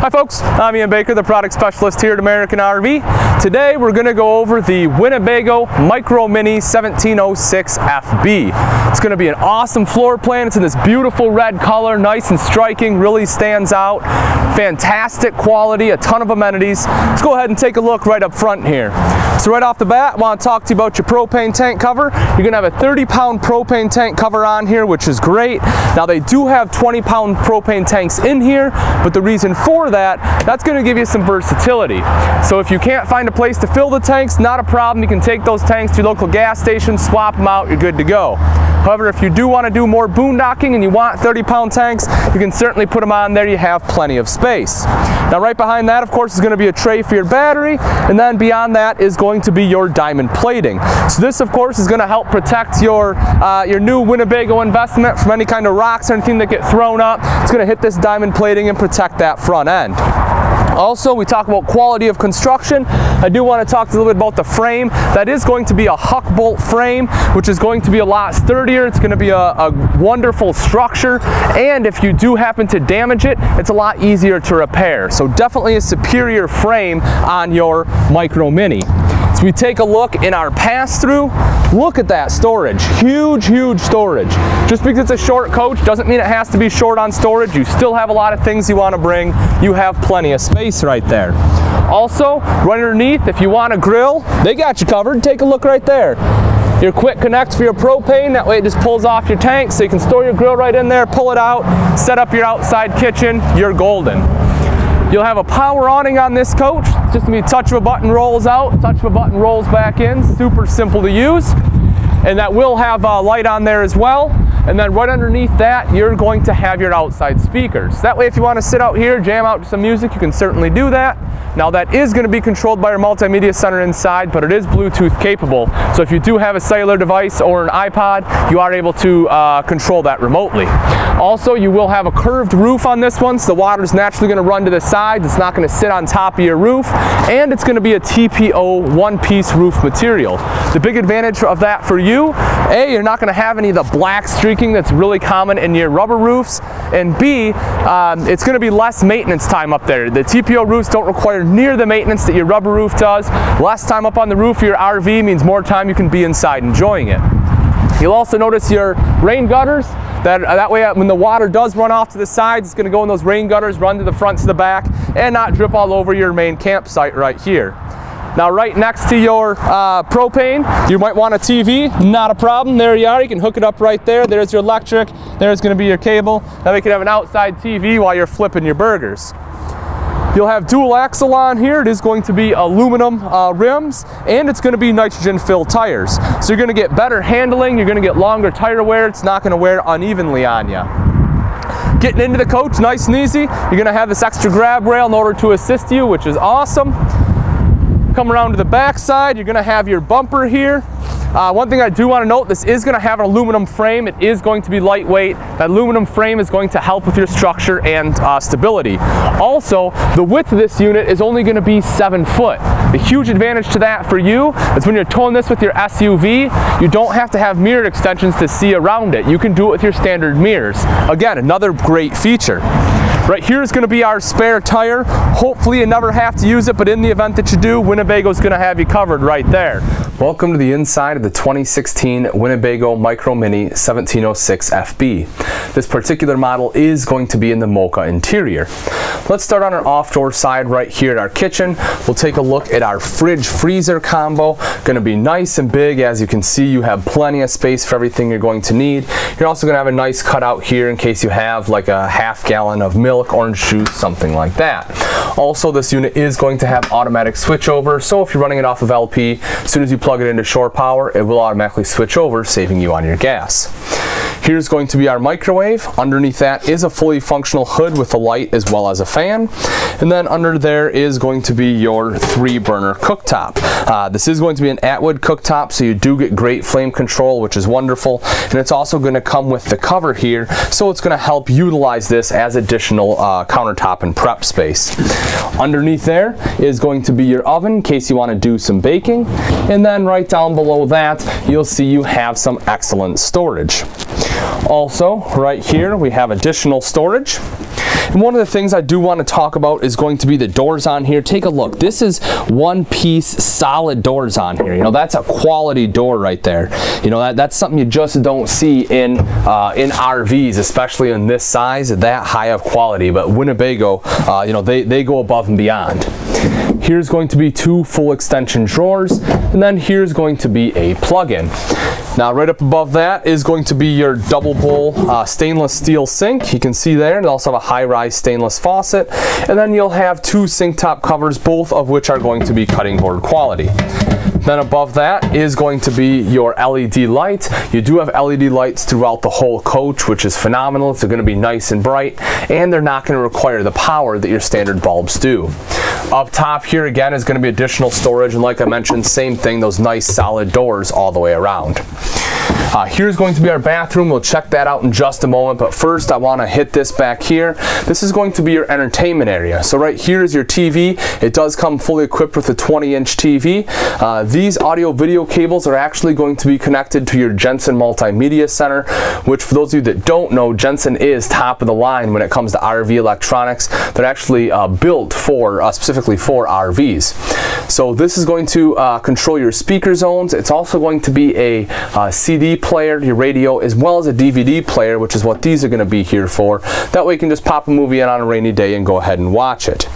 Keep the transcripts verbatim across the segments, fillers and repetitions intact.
Hi folks, I'm Ian Baker, the product specialist here at American R V. Today we're going to go over the Winnebago Micro Minnie seventeen oh six F B. It's going to be an awesome floor plan. It's in this beautiful red color, nice and striking, really stands out. Fantastic quality, a ton of amenities. Let's go ahead and take a look right up front here. So right off the bat, I want to talk to you about your propane tank cover. You're going to have a thirty pound propane tank cover on here, which is great. Now they do have twenty pound propane tanks in here, but the reason for that, that's going to give you some versatility. So if you can't find a place to fill the tanks, not a problem. You can take those tanks to your local gas station, swap them out, you're good to go. However, if you do want to do more boondocking and you want thirty pound tanks, you can certainly put them on there. You have plenty of space. Now right behind that, of course, is going to be a tray for your battery, and then beyond that is going to be your diamond plating. So this, of course, is going to help protect your, uh, your new Winnebago investment from any kind of rocks or anything that get thrown up. It's going to hit this diamond plating and protect that front end. Also, we talk about quality of construction. I do want to talk a little bit about the frame. That is going to be a Huck Bolt frame, which is going to be a lot sturdier. It's going to be a, a wonderful structure, and if you do happen to damage it, it's a lot easier to repair. So definitely a superior frame on your Micro Minnie. So we take a look in our pass-through. Look at that storage. Huge, huge storage. Just because it's a short coach doesn't mean it has to be short on storage. You still have a lot of things you want to bring. You have plenty of space right there. Also, right underneath, if you want a grill, they got you covered. Take a look right there. Your quick connect for your propane, that way it just pulls off your tank so you can store your grill right in there, pull it out, set up your outside kitchen, you're golden. You'll have a power awning on this coach. Just gonna be touch of a button, rolls out, touch of a button, rolls back in. Super simple to use. And that will have a light on there as well. And then right underneath that, you're going to have your outside speakers. That way, if you want to sit out here, jam out to some music, you can certainly do that. Now that is going to be controlled by your multimedia center inside, but it is Bluetooth capable. So if you do have a cellular device or an iPod, you are able to uh, control that remotely. Also, you will have a curved roof on this one, so the water is naturally going to run to the sides. It's not going to sit on top of your roof, and it's going to be a T P O one-piece roof material. The big advantage of that for you, A, you're not going to have any of the black streaking that's really common in your rubber roofs, and B, um, it's going to be less maintenance time up there. The T P O roofs don't require near the maintenance that your rubber roof does. Less time up on the roof of your R V means more time you can be inside enjoying it. You'll also notice your rain gutters. That, that way when the water does run off to the sides, it's going to go in those rain gutters, run to the front to the back, and not drip all over your main campsite right here. Now right next to your uh, propane, you might want a T V, not a problem. There you are, you can hook it up right there. There's your electric, there's going to be your cable. Now you can have an outside T V while you're flipping your burgers. You'll have dual axle on here. It is going to be aluminum uh, rims, and it's going to be nitrogen filled tires. So you're going to get better handling, you're going to get longer tire wear, it's not going to wear unevenly on you. Getting into the coach nice and easy, you're going to have this extra grab rail in order to assist you, which is awesome. Come around to the back side, you're going to have your bumper here. Uh, one thing I do want to note, this is going to have an aluminum frame. It is going to be lightweight. That aluminum frame is going to help with your structure and uh, stability. Also, the width of this unit is only going to be seven foot. The huge advantage to that for you is when you're towing this with your S U V, you don't have to have mirrored extensions to see around it. You can do it with your standard mirrors. Again, another great feature. Right here is going to be our spare tire. Hopefully you never have to use it, but in the event that you do, Winnebago's going to have you covered right there. Welcome to the inside of the twenty sixteen Winnebago Micro Minnie seventeen oh six F B. This particular model is going to be in the Mocha interior. Let's start on our off-door side right here at our kitchen. We'll take a look at our fridge-freezer combo. Going to be nice and big. As you can see, you have plenty of space for everything you're going to need. You're also going to have a nice cutout here in case you have like a half gallon of milk, orange juice, something like that. Also, this unit is going to have automatic switchover, so if you're running it off of L P, as soon as you plug it into shore power, it will automatically switch over, saving you on your gas. Here's going to be our microwave. Underneath that is a fully functional hood with a light as well as a fan. And then under there is going to be your three burner cooktop. Uh, this is going to be an Atwood cooktop, so you do get great flame control, which is wonderful. And it's also going to come with the cover here, so it's going to help utilize this as additional uh, countertop and prep space. Underneath there is going to be your oven in case you want to do some baking. And then right down below that, you'll see you have some excellent storage. Also, right here we have additional storage. And one of the things I do want to talk about is going to be the doors on here. Take a look. This is one piece solid doors on here. You know, that's a quality door right there. You know, that, that's something you just don't see in uh, in R Vs, especially in this size, that high of quality. But Winnebago, uh, you know, they, they go above and beyond. Here's going to be two full extension drawers, and then here's going to be a plug-in. Now right up above that is going to be your double bowl uh, stainless steel sink. You can see there, and also have a high-rise stainless faucet, and then you'll have two sink top covers, both of which are going to be cutting board quality. Then above that is going to be your L E D light. You do have L E D lights throughout the whole coach, which is phenomenal. They're going to be nice and bright, and they're not going to require the power that your standard bulbs do. Up top here again is going to be additional storage, and like I mentioned, same thing, those nice solid doors all the way around. Uh, here's going to be our bathroom. We'll check that out in just a moment, but first I want to hit this back here. This is going to be your entertainment area. So right here is your T V. It does come fully equipped with a twenty inch T V. Uh, these audio video cables are actually going to be connected to your Jensen Multimedia Center, which for those of you that don't know, Jensen is top of the line when it comes to R V electronics. They're actually uh, built for uh, specifically for R Vs. So this is going to uh, control your speaker zones. It's also going to be a uh, C D player, your radio, as well as a D V D player, which is what these are going to be here for. That way you can just pop a movie in on a rainy day and go ahead and watch it.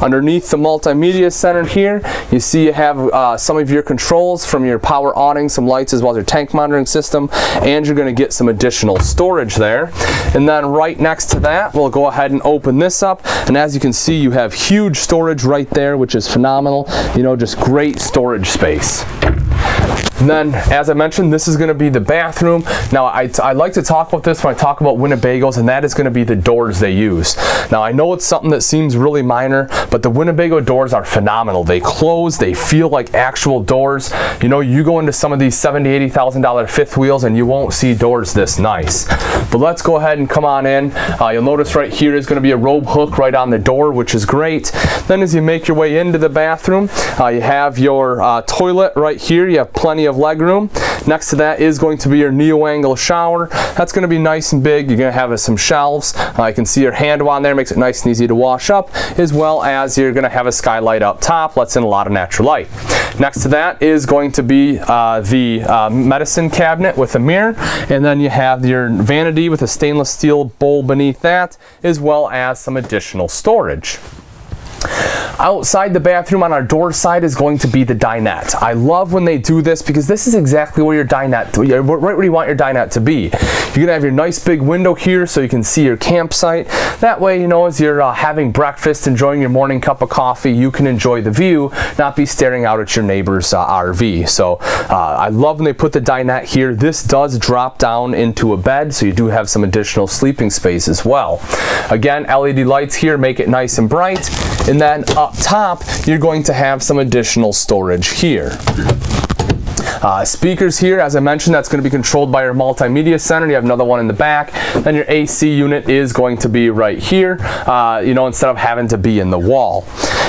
Underneath the multimedia center here, you see you have uh, some of your controls from your power awning, some lights, as well as your tank monitoring system, and you're going to get some additional storage there. And then right next to that, we'll go ahead and open this up, and as you can see, you have huge storage right there, which is phenomenal. You know, just great storage space. And then, as I mentioned, this is going to be the bathroom. Now, I, I like to talk about this when I talk about Winnebagos, and that is going to be the doors they use. Now, I know it's something that seems really minor, but the Winnebago doors are phenomenal. They close. They feel like actual doors. You know, you go into some of these seventy thousand, eighty thousand dollar fifth wheels, and you won't see doors this nice. But let's go ahead and come on in. Uh, you'll notice right here is going to be a robe hook right on the door, which is great. Then, as you make your way into the bathroom, uh, you have your uh, toilet right here. You have plenty of legroom. Next to that is going to be your neo-angle shower. That's going to be nice and big. You're going to have some shelves. Uh, you can see your hand on there, makes it nice and easy to wash up, as well as you're going to have a skylight up top, lets in a lot of natural light. Next to that is going to be uh, the uh, medicine cabinet with a mirror, and then you have your vanity with a stainless steel bowl beneath that, as well as some additional storage. Outside the bathroom on our door side is going to be the dinette. I love when they do this because this is exactly where your dinette, right where you want your dinette to be. You're going to have your nice big window here so you can see your campsite. That way, you know, as you're uh, having breakfast, enjoying your morning cup of coffee, you can enjoy the view, not be staring out at your neighbor's uh, R V. So uh, I love when they put the dinette here. This does drop down into a bed, so you do have some additional sleeping space as well. Again, L E D lights here make it nice and bright. And then up top, you're going to have some additional storage here. Uh, speakers here, as I mentioned, that's going to be controlled by your multimedia center. You have another one in the back. Then your A C unit is going to be right here, uh, you know, instead of having to be in the wall.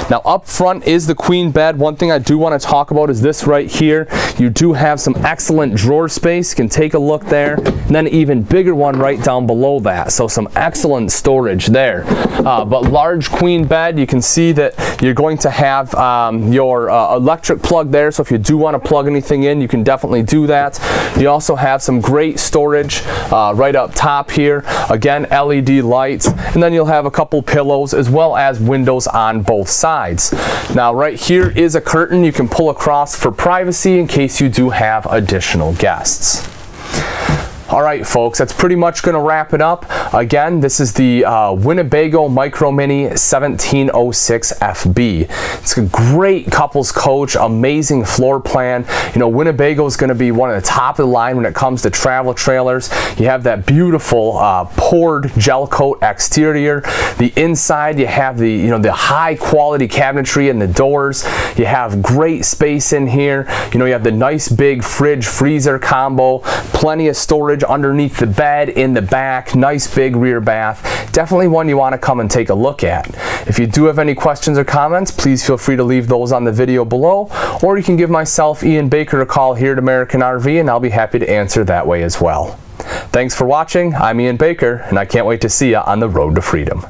Now up front is the queen bed. One thing I do want to talk about is this right here. You do have some excellent drawer space. You can take a look there. And then an even bigger one right down below that. So some excellent storage there. Uh, but large queen bed, you can see that you're going to have um, your uh, electric plug there. So if you do want to plug anything in, you can definitely do that. You also have some great storage uh, right up top here. Again, L E D lights. And then you'll have a couple pillows as well as windows on both sides. Now right here is a curtain you can pull across for privacy in case you do have additional guests. Alright folks, that's pretty much going to wrap it up. Again, this is the uh, Winnebago Micro Minnie seventeen oh six F B. It's a great couples coach, amazing floor plan. You know, Winnebago is going to be one of the top of the line when it comes to travel trailers. You have that beautiful uh, poured gel coat exterior. The inside, you have the, you know, the high quality cabinetry and the doors. You have great space in here. You know, you have the nice big fridge freezer combo, plenty of storage underneath the bed, in the back, nice big rear bath. Definitely one you want to come and take a look at. If you do have any questions or comments, please feel free to leave those on the video below, or you can give myself, Ian Baker, a call here at American R V, and I'll be happy to answer that way as well. Thanks for watching. I'm Ian Baker, and I can't wait to see you on the road to freedom.